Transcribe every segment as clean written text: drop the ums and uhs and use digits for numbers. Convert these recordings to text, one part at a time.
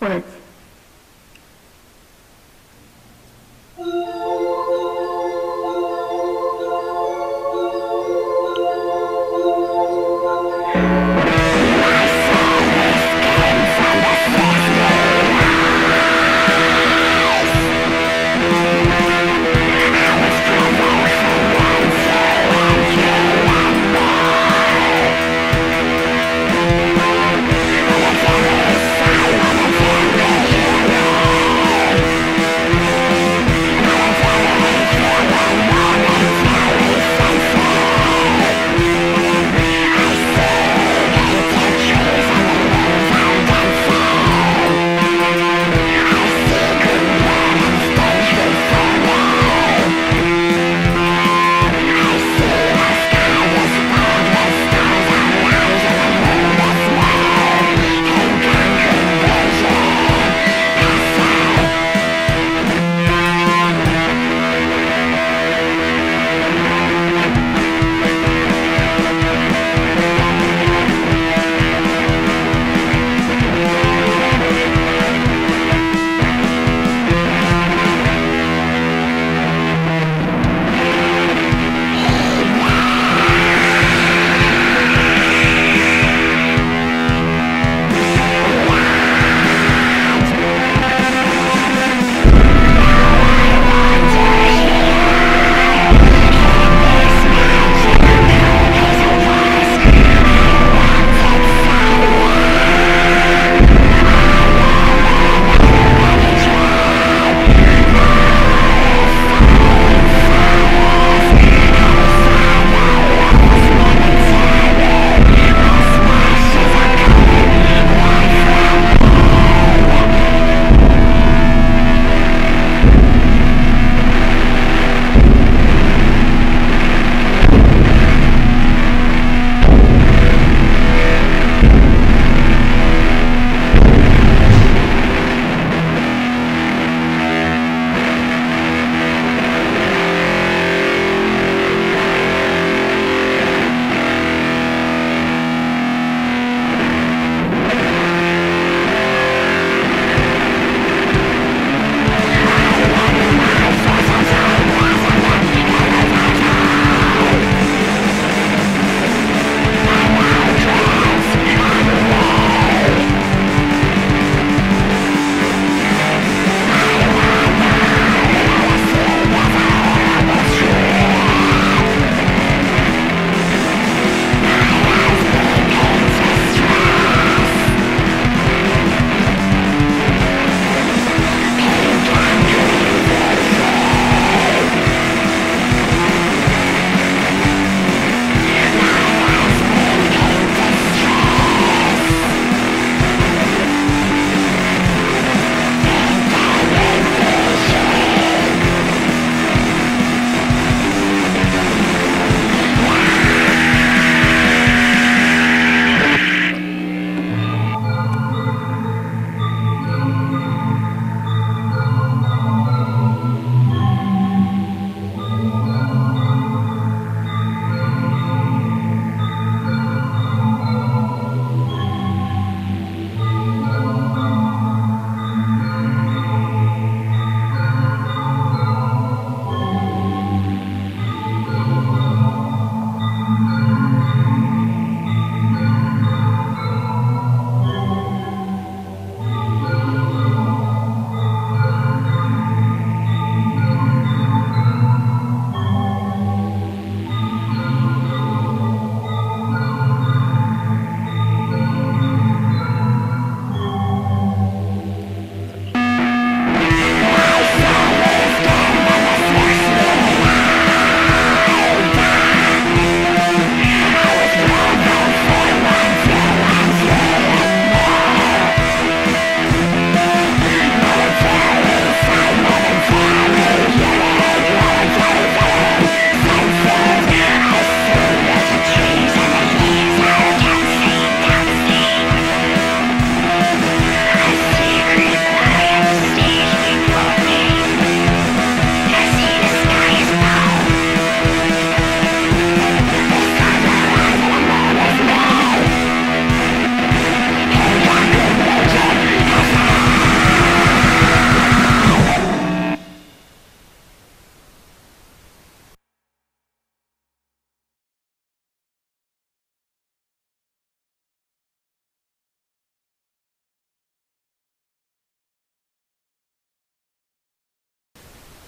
Words.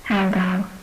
Hello.